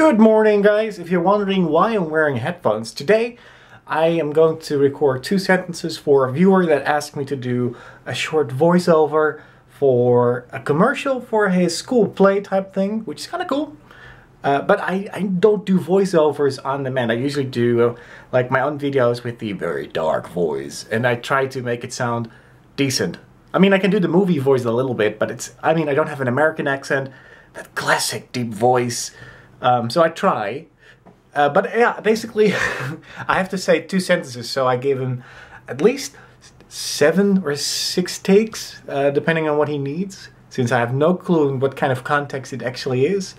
Good morning, guys! If you're wondering why I'm wearing headphones, today I am going to record two sentences for a viewer that asked me to do a short voiceover for a commercial for his school play type thing, which is kind of cool. But I don't do voiceovers on demand. I usually do like my own videos with the very dark voice, and I try to make it sound decent. I mean, I can do the movie voice a little bit, but I don't have an American accent, that classic deep voice. So I try, but yeah, basically I have to say two sentences, so I gave him at least 7 or 6 takes, depending on what he needs, since I have no clue in what kind of context it actually is.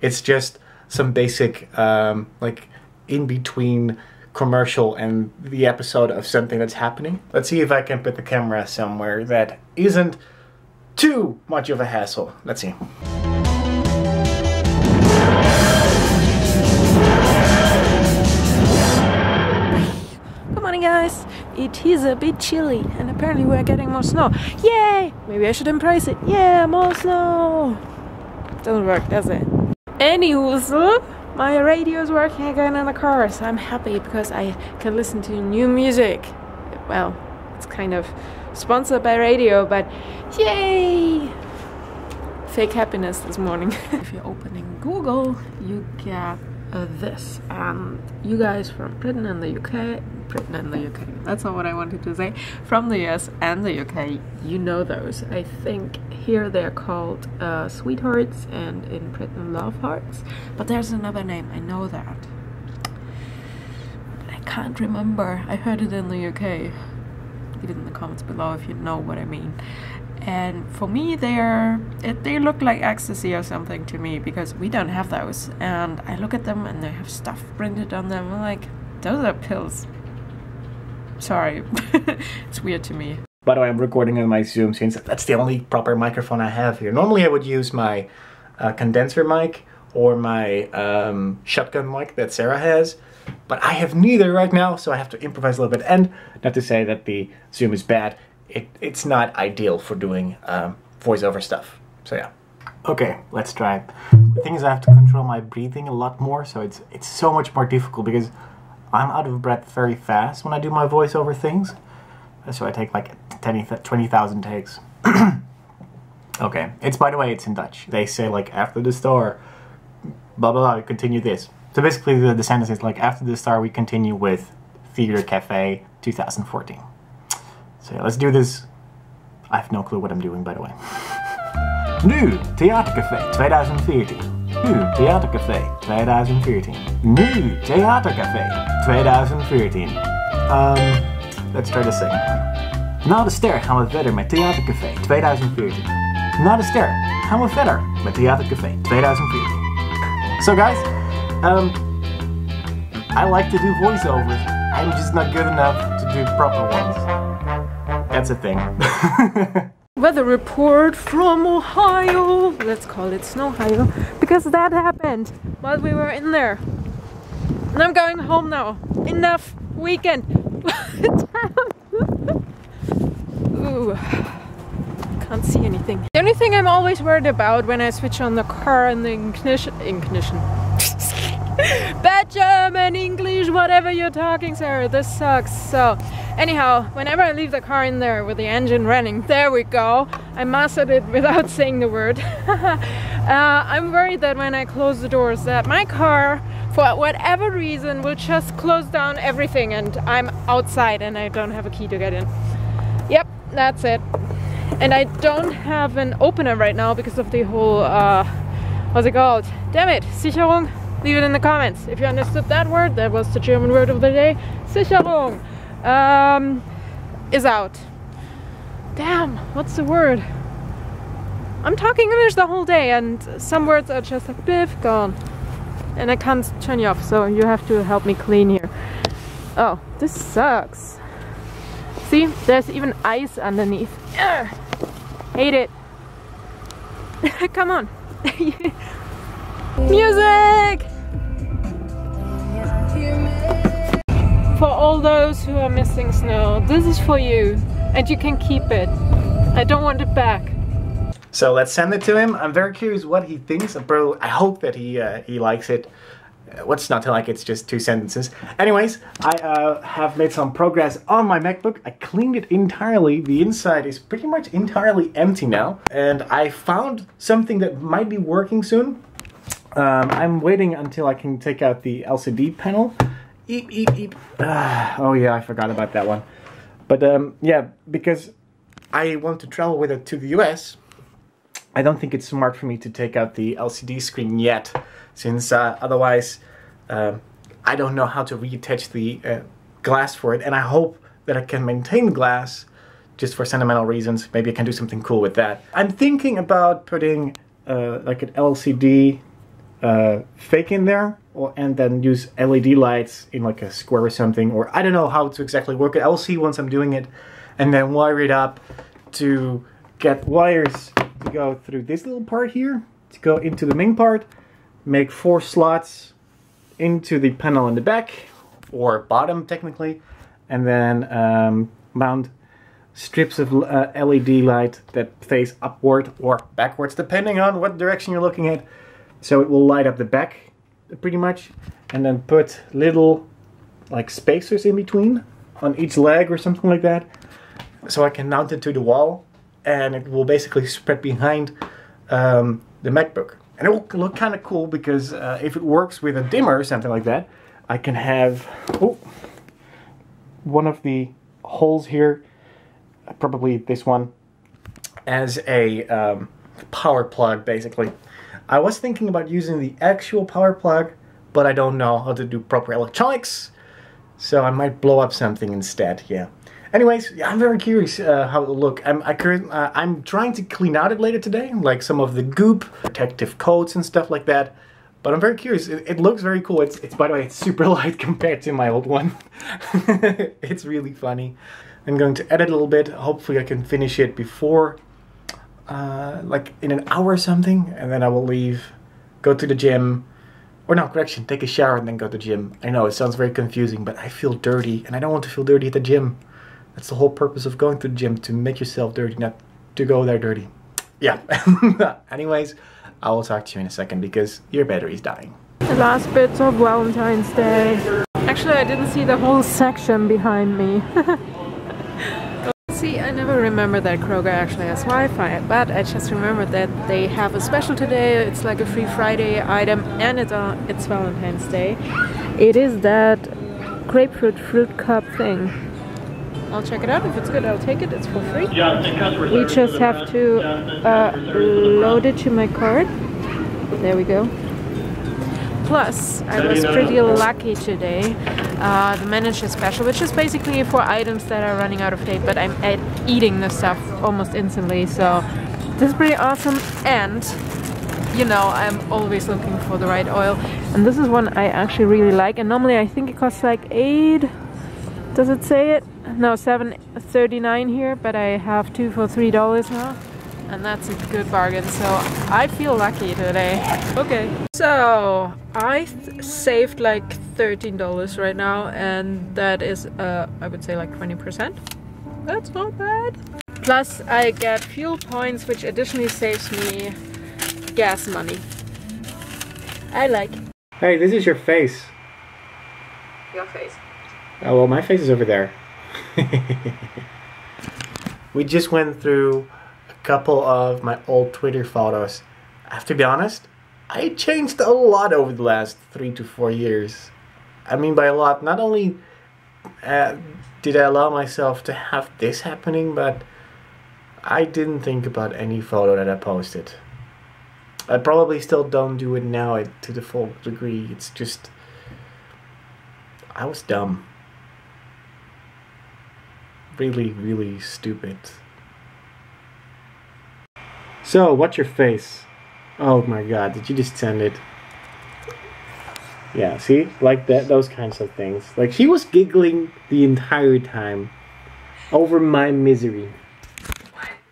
It's just some basic, like, in-between commercial and the episode of something that's happening. Let's see if I can put the camera somewhere that isn't too much of a hassle. Let's see. Guys, it is a bit chilly and apparently we're getting more snow. Yay! Maybe I should embrace it. Yeah, more snow! Doesn't work, does it? Anywho, my radio is working again in the car, so I'm happy because I can listen to new music. Well, it's kind of sponsored by radio, but yay! Fake happiness this morning. If you're opening Google, you get this, and you guys from Britain and the UK, that's not what I wanted to say, from the US and the UK, you know those. I think here they're called sweethearts, and in Britain love hearts, but there's another name, I know that, but I can't remember. I heard it in the UK. Leave it in the comments below if you know what I mean. And for me, they look like ecstasy or something to me, because we don't have those, and I look at them and they have stuff printed on them. I'm like, those are pills. Sorry. It's weird to me. By the way, I'm recording on my Zoom since that's the only proper microphone I have here. Normally I would use my condenser mic or my shotgun mic that Sarah has, but I have neither right now, so I have to improvise a little bit. And not to say that the Zoom is bad, it's not ideal for doing voiceover stuff, so yeah. Okay, let's try it. The thing is, I have to control my breathing a lot more, so it's so much more difficult because I'm out of breath very fast when I do my voiceover things, so I take like 20,000 takes. Okay, by the way, it's in Dutch. They say like, after the star, blah blah blah, continue this. So basically the sentence is like, after the star we continue with Theater Café 2014. So yeah, let's do this. I have no clue what I'm doing, by the way. Nu, Theater Café 2014. Nu, Theater Café 2014. Nu, Theater Café 2014. Let's try to sing. Na de ster gaan we verder met Theater Café 2014. Na de ster gaan we verder met Theater Café 2014. So guys, I like to do voiceovers. I'm just not good enough to do proper ones. That's a thing. Weather report from Ohio. Let's call it Snowhio, because that happened while we were in there. And I'm going home now. Enough weekend. Ooh, can't see anything. The only thing I'm always worried about when I switch on the car and the ignition. Bad German, English, whatever you're talking, Sarah. This sucks. So, anyhow, whenever I leave the car in there with the engine running, there we go, I mastered it without saying the word. I'm worried that when I close the doors that my car, for whatever reason, will just close down everything and I'm outside and I don't have a key to get in. Yep, that's it. And I don't have an opener right now because of the whole, what's it called? Damn it, Sicherung. Leave it in the comments. If you understood that word, that was the German word of the day. Sicherung. Is out. Damn, what's the word? I'm talking English the whole day and some words are just like, biff, gone. And I can't turn you off, so you have to help me clean here. Oh, this sucks. See, there's even ice underneath. Ugh, hate it. Come on. Music! For all those who are missing snow, this is for you, and you can keep it. I don't want it back. So let's send it to him. I'm very curious what he thinks. Bro, I hope that he likes it. What's not to like? It's just two sentences. Anyways, I have made some progress on my MacBook. I cleaned it entirely. The inside is pretty much entirely empty now. And I found something that might be working soon. I'm waiting until I can take out the LCD panel. Eep, eep, eep. Oh yeah, I forgot about that one. But yeah, because I want to travel with it to the US, I don't think it's smart for me to take out the LCD screen yet, since otherwise I don't know how to reattach the glass for it, and I hope that I can maintain the glass just for sentimental reasons. Maybe I can do something cool with that. I'm thinking about putting like an LCD fake in there, and then use LED lights in like a square or something, or I don't know how to exactly work it. I'll see once I'm doing it, and then wire it up to get wires to go through this little part here, to go into the main part, make 4 slots into the panel in the back, or bottom technically, and then mount strips of LED light that face upward or backwards, depending on what direction you're looking at. So it will light up the back, pretty much, and then put little like spacers in between on each leg or something like that, so I can mount it to the wall, and it will basically spread behind the MacBook. And it will look kind of cool, because if it works with a dimmer or something like that, I can have one of the holes here, probably this one, as a power plug basically. I was thinking about using the actual power plug, but I don't know how to do proper electronics, so I might blow up something instead, yeah. Anyways, yeah, I'm very curious how it'll look. I'm trying to clean out it later today, like some of the goop, protective coats and stuff like that, but I'm very curious. It looks very cool. It's by the way, it's super light compared to my old one. It's really funny. I'm going to edit a little bit. Hopefully I can finish it before like in an hour or something, and then I will leave, go to the gym, or no, correction, take a shower and then go to the gym. I know it sounds very confusing, but I feel dirty, and I don't want to feel dirty at the gym. That's the whole purpose of going to the gym, to make yourself dirty, not to go there dirty. Yeah. Anyways, I will talk to you in a second, because your battery is dying. The last bit of Valentine's Day. Actually, I didn't see the whole section behind me. See, I never remember that Kroger actually has Wi-Fi, but I just remembered that they have a special today. It's like a free Friday item, and it's Valentine's Day. It is that grapefruit fruit cup thing. I'll check it out. If it's good, I'll take it. It's for free. We just have to load it to my cart. There we go. Plus, I was pretty lucky today. The manager special, which is basically for items that are running out of date, but I'm eating the stuff almost instantly, so this is pretty awesome. And you know, I'm always looking for the right oil, and this is one I actually really like. And normally I think it costs like 8, does it say it? No, $7.39 here, but I have 2 for $3 now. And that's a good bargain, so I feel lucky today. Okay. So, I saved like $13 right now, and that is, I would say like 20%. That's not bad. Plus, I get fuel points, which additionally saves me gas money. I like. Hey, this is your face. Your face. Oh, well, my face is over there. We just went through couple of my old Twitter photos. I have to be honest, I changed a lot over the last 3 to 4 years. I mean by a lot, not only did I allow myself to have this happening, but I didn't think about any photo that I posted. I probably still don't do it now to the full degree. It's just, I was dumb. Really, really stupid. So, what's your face? Oh my god, did you just send it? Yeah, see? Like that, those kinds of things. Like, she was giggling the entire time over my misery.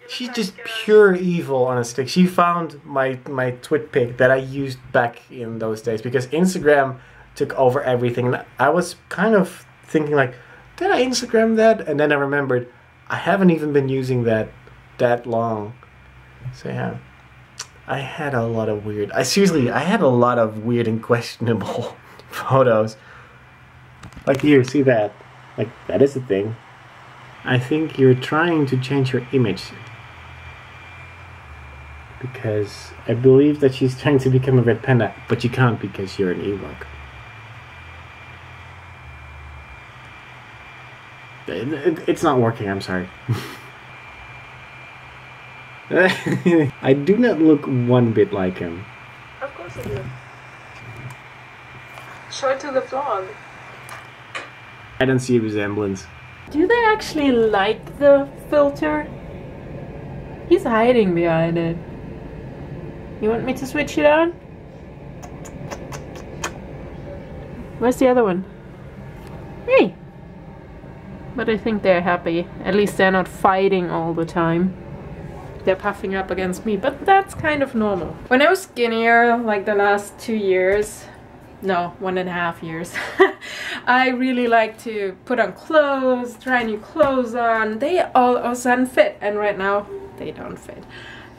She's just pure evil on a stick. She found my twit pic that I used back in those days, because Instagram took over everything. And I was kind of thinking like, did I Instagram that? And then I remembered, I haven't even been using that long. So yeah, I had a lot of weird and questionable photos. Like here, see that? Like, that is a thing. I think you're trying to change your image, because I believe that she's trying to become a red panda, but you can't because you're an Ewok. It's not working, I'm sorry. I do not look one bit like him. Of course I do. Show it to the vlog. I don't see a resemblance. Do they actually like the filter? He's hiding behind it. You want me to switch it on? Where's the other one? Hey! But I think they're happy. At least they're not fighting all the time. They're puffing up against me, but that's kind of normal. When I was skinnier, like the last 2 years, no, 1.5 years, I really like to put on clothes, try new clothes on. They all of a sudden fit, and right now they don't fit.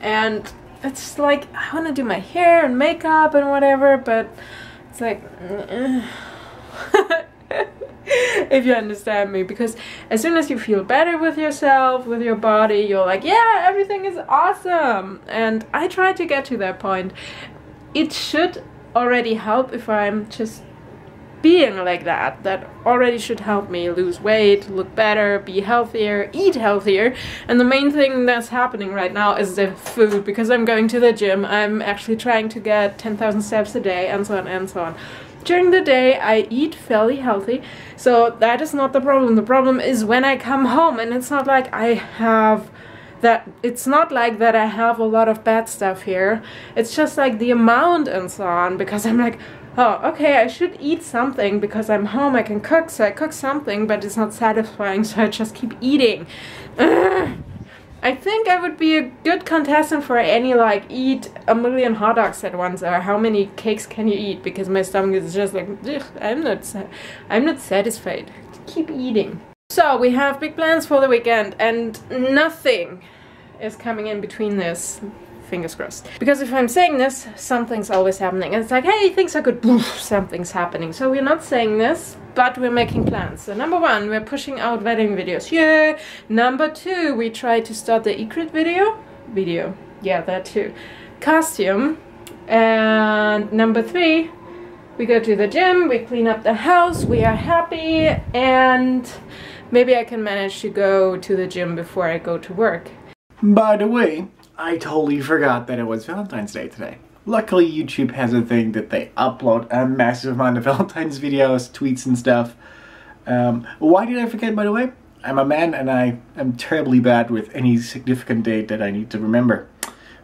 And it's just like, I want to do my hair and makeup and whatever, but it's like, if you understand me, because as soon as you feel better with yourself, with your body, you're like, yeah, everything is awesome. And I try to get to that point. It should already help if I'm just being like that. That already should help me lose weight, look better, be healthier, eat healthier. And the main thing that's happening right now is the food, because I'm going to the gym. I'm actually trying to get 10,000 steps a day and so on and so on. During the day I eat fairly healthy, so that is not the problem. The problem is when I come home, and it's not like I have that, it's not like that I have a lot of bad stuff here. It's just like the amount and so on, because I'm like, oh, okay, I should eat something because I'm home, I can cook, so I cook something, but it's not satisfying, so I just keep eating. I think I would be a good contestant for any, like, eat a million hot dogs at once, or how many cakes can you eat, because my stomach is just like, I'm not satisfied. Keep eating. So we have big plans for the weekend, and nothing is coming in between this. Fingers crossed. Because if I'm saying this, something's always happening. And it's like, hey, things are good, something's happening. So we're not saying this, but we're making plans. So number 1, we're pushing out wedding videos. Yeah. Number 2, we try to start the Ecret video. Yeah, that too. Costume. And number 3, we go to the gym, we clean up the house, we are happy, and maybe I can manage to go to the gym before I go to work. By the way, I totally forgot that it was Valentine's Day today. Luckily, YouTube has a thing that they upload a massive amount of Valentine's videos, tweets and stuff. Why did I forget, by the way? I'm a man and I am terribly bad with any significant date that I need to remember.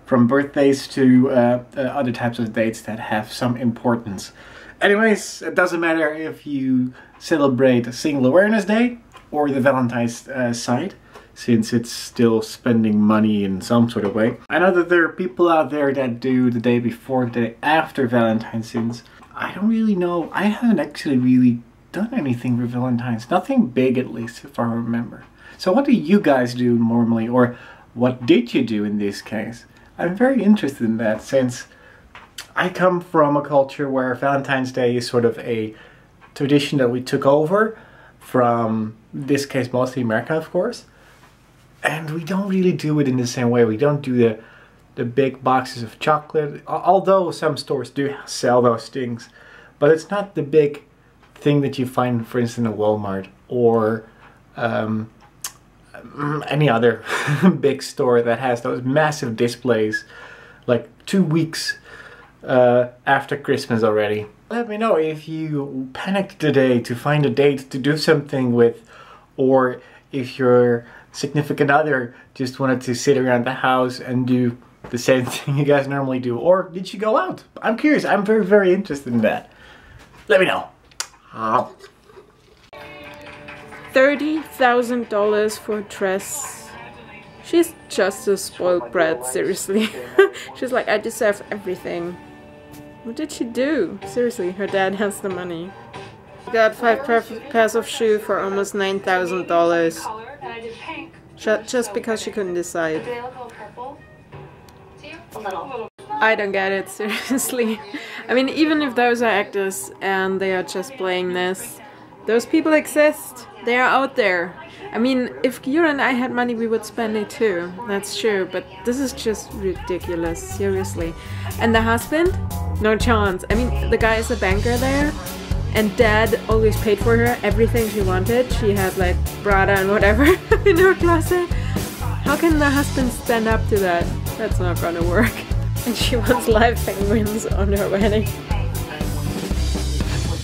From birthdays to other types of dates that have some importance. Anyways, it doesn't matter if you celebrate Single Awareness Day or the Valentine's side, since it's still spending money in some sort of way. I know that there are people out there that do the day before, the day after Valentine's, since I don't really know. I haven't actually really done anything for Valentine's. Nothing big, at least, if I remember. So what do you guys do normally, or what did you do in this case? I'm very interested in that, since I come from a culture where Valentine's Day is sort of a tradition that we took over from, in this case, mostly America, of course. And we don't really do it in the same way. We don't do the big boxes of chocolate, although some stores do sell those things. But it's not the big thing that you find, for instance, at Walmart or any other big store that has those massive displays, like 2 weeks after Christmas already. Let me know if you panicked today to find a date to do something with, or if you're significant other just wanted to sit around the house and do the same thing you guys normally do, or did you go out? I'm curious. I'm very interested in that. Let me know. $30,000 for a dress. She's just a spoiled brat, seriously. She's like, I deserve everything. What did she do? Seriously, her dad has the money. Got 5 pairs of shoes for almost $9,000. Just because she couldn't decide. I don't get it, seriously. I mean, even if those are actors and they are just playing this, those people exist. They are out there. I mean, if Kira and I had money, we would spend it too. That's true, but this is just ridiculous, seriously. And the husband? No chance. I mean, the guy is a banker there, and Dad always paid for her everything she wanted. She had like Prada and whatever in her closet. How can the husband stand up to that? That's not gonna work. And she wants live penguins on her wedding.